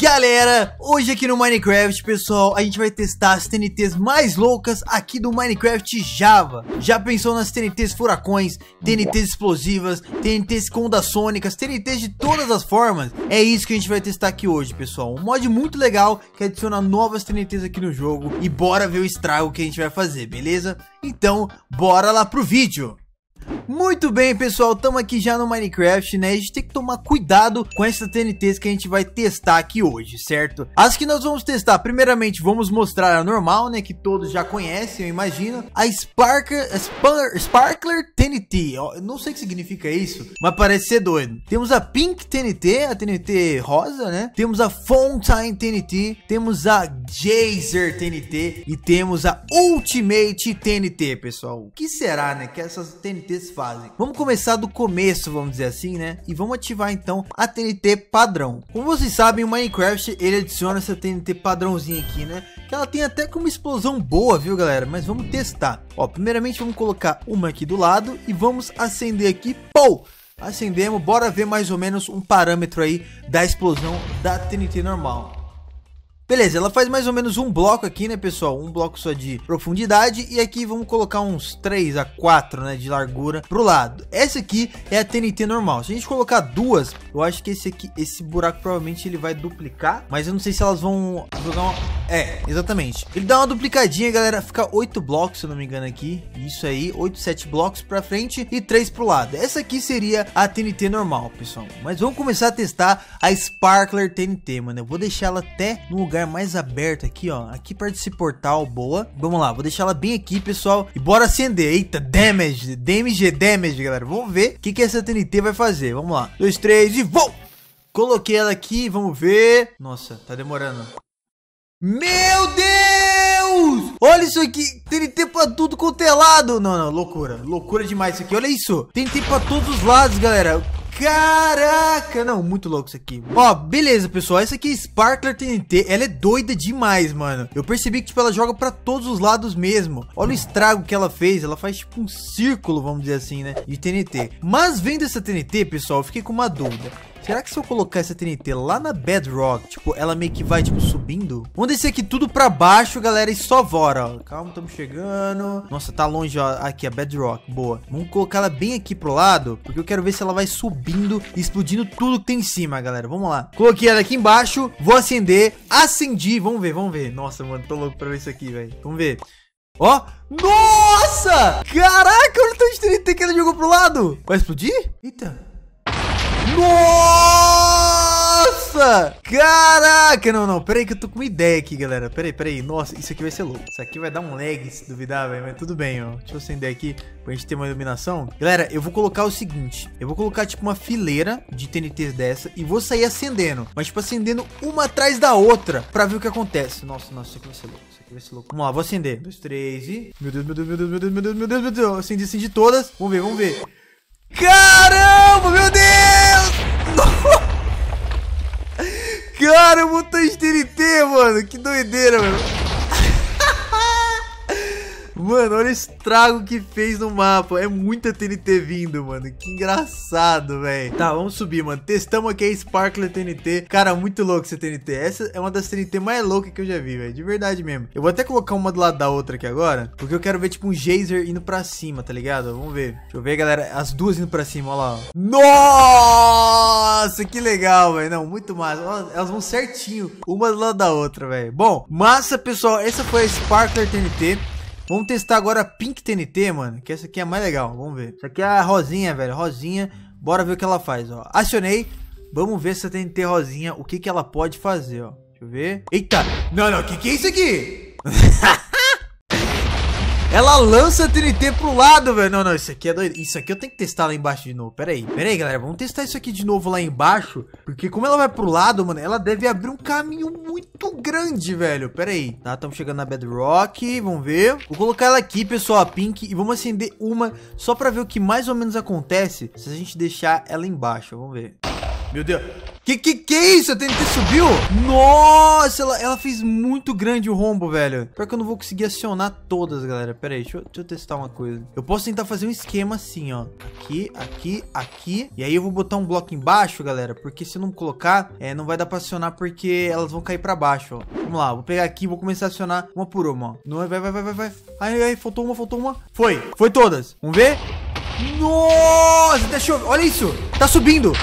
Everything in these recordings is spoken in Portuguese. Galera, hoje aqui no Minecraft, pessoal, a gente vai testar as TNTs mais loucas aqui do Minecraft Java. Já pensou nas TNTs furacões, TNTs explosivas, TNTs com ondas sônicas, TNTs de todas as formas? É isso que a gente vai testar aqui hoje, pessoal. Um mod muito legal que adiciona novas TNTs aqui no jogo. E bora ver o estrago que a gente vai fazer, beleza? Então, bora lá pro vídeo! Muito bem, pessoal, estamos aqui já no Minecraft, né? A gente tem que tomar cuidado com essas TNTs que a gente vai testar aqui hoje, certo? As que nós vamos testar, primeiramente, vamos mostrar a normal, né? Que todos já conhecem, eu imagino. A Sparkler TNT. Eu não sei o que significa isso, mas parece ser doido. Temos a Pink TNT, a TNT rosa, né? Temos a Fountain TNT. Temos a Geyser TNT. E temos a Ultimate TNT, pessoal. O que será, né? Que essas TNTs fazem. Vamos começar do começo, vamos dizer assim, né? E vamos ativar então a TNT padrão. Como vocês sabem, o Minecraft ele adiciona essa TNT padrãozinha aqui, né? Que ela tem até que uma explosão boa, viu, galera? Mas vamos testar. Ó, primeiramente vamos colocar uma aqui do lado e vamos acender aqui. Pou! Acendemos. Bora ver mais ou menos um parâmetro aí da explosão da TNT normal. Beleza, ela faz mais ou menos um bloco aqui, né, pessoal? Um bloco só de profundidade. E aqui vamos colocar uns 3 a 4, né, de largura pro lado. Essa aqui é a TNT normal. Se a gente colocar duas, eu acho que esse aqui, esse buraco provavelmente ele vai duplicar. Mas eu não sei se elas vão jogar uma... É, exatamente. Ele dá uma duplicadinha, galera. Fica 8 blocos, se eu não me engano, aqui. Isso aí, 8, 7 blocos pra frente e 3 pro lado. Essa aqui seria a TNT normal, pessoal. Mas vamos começar a testar a Sparkler TNT, mano. Eu vou deixar ela até no lugar mais aberto aqui, ó, aqui perto desse portal. Boa, vamos lá, vou deixar ela bem aqui, pessoal, e bora acender. Eita, damage, galera. Vamos ver o que essa TNT vai fazer. Vamos lá, 2, 3 e vou. Coloquei ela aqui, vamos ver. Nossa, tá demorando. Meu Deus, olha isso aqui, TNT pra tudo quanto é lado. Não, não, loucura, loucura demais isso aqui. Olha isso, TNT pra todos os lados, galera. Caraca, não, muito louco isso aqui. Ó, beleza, pessoal, essa aqui é Sparkler TNT, ela é doida demais, mano. Eu percebi que, tipo, ela joga pra todos os lados mesmo. Olha o estrago que ela fez, ela faz, tipo, um círculo, vamos dizer assim, né, de TNT. Mas vendo essa TNT, pessoal, eu fiquei com uma dúvida. Será que se eu colocar essa TNT lá na Bedrock, tipo, ela meio que vai, tipo, subindo? Vamos descer aqui tudo pra baixo, galera, e só bora, ó. Calma, estamos chegando. Nossa, tá longe, ó, aqui, a Bedrock, boa. Vamos colocar ela bem aqui pro lado, porque eu quero ver se ela vai subindo e explodindo tudo que tem em cima, galera. Vamos lá. Coloquei ela aqui embaixo, vou acender. Acendi, vamos ver, vamos ver. Nossa, mano, tô louco pra ver isso aqui, velho. Vamos ver. Ó, nossa! Caraca, olha o tanto de TNT que ela jogou pro lado. Vai explodir? Eita. Nossa! Caraca! Não, não, peraí que eu tô com uma ideia aqui, galera. Peraí. Nossa, isso aqui vai ser louco. Isso aqui vai dar um lag, se duvidar, velho. Mas tudo bem, ó. Deixa eu acender aqui pra gente ter uma iluminação. Galera, eu vou colocar o seguinte. Eu vou colocar, tipo, uma fileira de TNTs dessa e vou sair acendendo. Mas, tipo, acendendo uma atrás da outra pra ver o que acontece. Nossa, isso aqui vai ser louco. Vamos lá, vou acender. 2, 3 e... Meu Deus. Acendi todas. Vamos ver. Caramba, meu Deus! Cara, um montão de TNT, mano. Que doideira, mano. Mano, olha o estrago que fez no mapa. É muita TNT vindo, mano. Que engraçado, velho. Tá, vamos subir, mano. Testamos aqui a Sparkler TNT. Cara, muito louco essa TNT. Essa é uma das TNT mais loucas que eu já vi, velho. De verdade mesmo. Eu vou até colocar uma do lado da outra aqui agora, porque eu quero ver, tipo, um geyser indo pra cima, tá ligado? Vamos ver. Deixa eu ver, galera. As duas indo pra cima, ó lá. Nossa, que legal, velho. Não, muito massa. Elas vão certinho, uma do lado da outra, velho. Bom, massa, pessoal. Essa foi a Sparkler TNT. Vamos testar agora a Pink TNT, mano, que essa aqui é a mais legal, vamos ver. Essa aqui é a rosinha, velho, rosinha. Bora ver o que ela faz, ó. Acionei, vamos ver essa TNT rosinha, o que que ela pode fazer, ó. Deixa eu ver. Eita, não, o que é isso aqui? Ela lança a TNT pro lado, velho. Não, isso aqui é doido. Isso aqui eu tenho que testar lá embaixo de novo. Pera aí, galera. Vamos testar isso aqui de novo lá embaixo. Porque como ela vai pro lado, mano, ela deve abrir um caminho muito grande, velho. Pera aí. Tá, estamos chegando na Bedrock. Vamos ver. Vou colocar ela aqui, pessoal, a Pink. E vamos acender uma só pra ver o que mais ou menos acontece se a gente deixar ela embaixo. Vamos ver. Meu Deus. Que é isso? A TNT subiu? Nossa, ela fez muito grande o rombo, velho. Pior que eu não vou conseguir acionar todas, galera. Pera aí, deixa eu testar uma coisa. Eu posso tentar fazer um esquema assim, ó. Aqui, aqui, aqui. E aí eu vou botar um bloco embaixo, galera, porque se eu não colocar, não vai dar pra acionar, porque elas vão cair pra baixo, ó. Vamos lá, vou pegar aqui e vou começar a acionar uma por uma, ó. Não, vai. Ai, faltou uma. Foi todas. Vamos ver? Nossa, até chove. Olha isso. Tá subindo.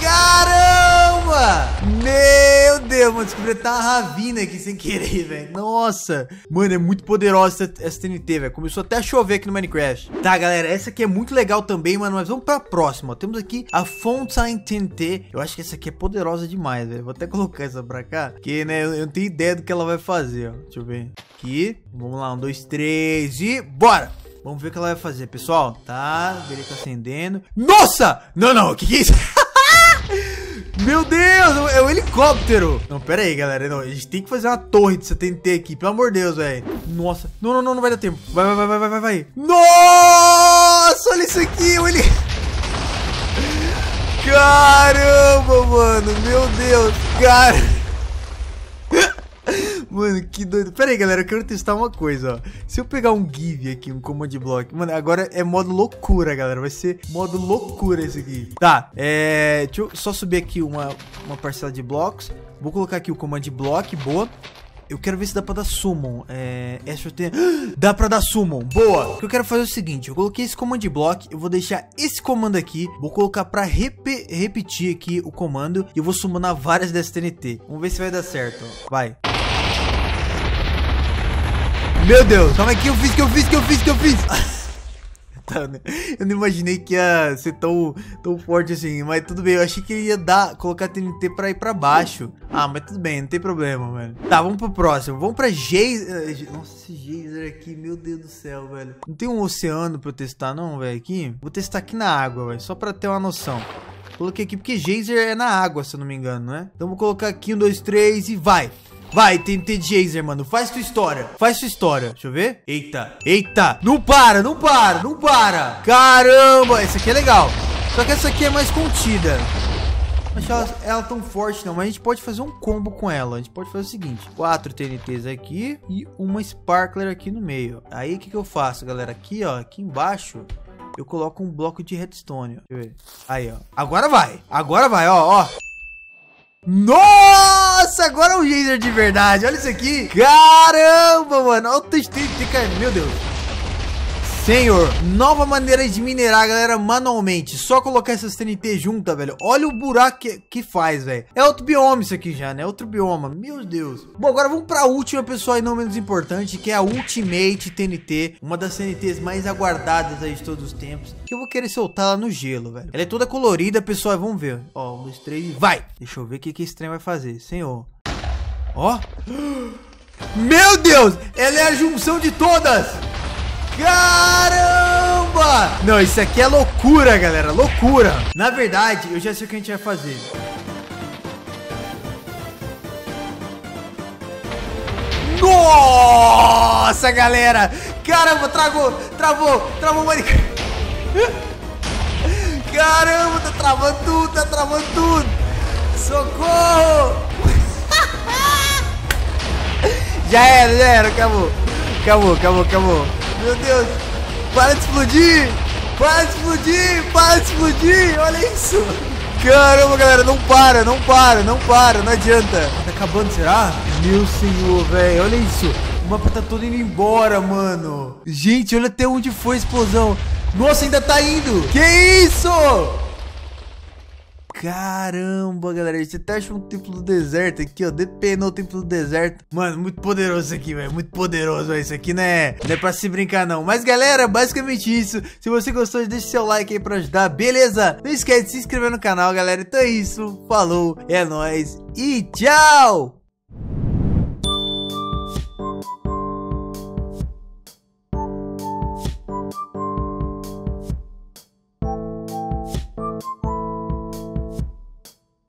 Caramba! Meu Deus, mano. Descobri até uma ravina aqui sem querer, velho. Nossa. Mano, é muito poderosa essa TNT, velho. Começou até a chover aqui no Minecraft. Tá, galera. Essa aqui é muito legal também, mano. Mas vamos pra próxima. Ó. Temos aqui a Fountain TNT. Eu acho que essa aqui é poderosa demais, velho. Vou até colocar essa pra cá. Porque, né, eu não tenho ideia do que ela vai fazer, ó. Deixa eu ver. Aqui. Vamos lá. 1, 2, 3 e... bora! Vamos ver o que ela vai fazer, pessoal. Tá, ele tá acendendo. Nossa! Não, que é isso? Meu Deus, é um helicóptero. Não, pera aí, galera. Não, a gente tem que fazer uma torre dessa TNT aqui. Pelo amor de Deus, velho. Nossa. Não vai dar tempo. Vai. Nossa, olha isso aqui. O helicóptero. Caramba, mano. Meu Deus. Cara. Mano, que doido. Pera aí, galera, eu quero testar uma coisa, ó. Se eu pegar um give aqui, um command block. Mano, agora é modo loucura, galera. Vai ser modo loucura esse aqui. Tá, deixa eu só subir aqui uma parcela de blocos. Vou colocar aqui o command block, boa. Eu quero ver se dá pra dar summon. Dá pra dar summon, boa. O que eu quero fazer é o seguinte. Eu coloquei esse command block. Eu vou deixar esse comando aqui. Vou colocar pra repetir aqui o comando. E eu vou summonar várias dessa TNT. Vamos ver se vai dar certo, ó. Vai. Meu Deus, calma aí, que eu fiz. Tá, né? Eu não imaginei que ia ser tão forte assim, mas tudo bem. Eu achei que ele ia colocar TNT pra ir pra baixo. Ah, mas tudo bem, não tem problema, velho. Tá, vamos pro próximo. Vamos pra Geyser. Nossa, esse Geyser aqui, meu Deus do céu, velho. Não tem um oceano pra eu testar não, velho, aqui? Vou testar aqui na água, velho, só pra ter uma noção. Coloquei aqui porque Geyser é na água, se eu não me engano, né? Então vou colocar aqui 1, 2, 3 e vai. Vai, TNT de Geyser, mano. Faz sua história. Deixa eu ver. Eita. Não para. Caramba. Essa aqui é legal. Só que essa aqui é mais contida. Não acho ela tão forte, não. Mas a gente pode fazer um combo com ela. A gente pode fazer o seguinte. 4 TNTs aqui e uma Sparkler aqui no meio. Aí, o que eu faço, galera? Aqui, ó. Aqui embaixo, eu coloco um bloco de redstone. Deixa eu ver. Aí, ó. Agora vai, ó. Nossa, agora é um Geyser de verdade. Olha isso aqui. Caramba, mano. Olha o TNT caindo. Meu Deus. Senhor. Nova maneira de minerar, galera, manualmente. Só colocar essas TNT juntas, velho. Olha o buraco que faz, velho. É outro bioma isso aqui já, né? Outro bioma. Meu Deus. Bom, agora vamos pra última, pessoal, e não menos importante, que é a Ultimate TNT. Uma das TNTs mais aguardadas aí de todos os tempos. Eu vou querer soltar ela no gelo, velho. Ela é toda colorida, pessoal. Vamos ver. Ó, 1, 2, 3 e vai. Deixa eu ver o que esse trem vai fazer. Senhor. Ó. Meu Deus! Ela é a junção de todas! Caramba! Não, isso aqui é loucura, galera. Loucura. Na verdade, eu já sei o que a gente vai fazer. Nossa, galera! Caramba, travou o Minecraft. Caramba, tá travando tudo. Socorro. Já era, acabou. Meu Deus, para de explodir. Olha isso. Caramba, galera, não para, não adianta. Tá acabando, será? Meu senhor, velho, olha isso. O mapa tá todo indo embora, mano. Gente, olha até onde foi a explosão. Nossa, ainda tá indo. Que isso? Caramba, galera. A gente até achou um templo do deserto aqui, ó. Depenou o templo do deserto. Mano, muito poderoso isso aqui, velho. Muito poderoso, velho. Isso aqui não é pra se brincar, não. Mas, galera, basicamente isso. Se você gostou, deixa seu like aí pra ajudar. Beleza? Não esquece de se inscrever no canal, galera. Então é isso. Falou. É nóis. E tchau!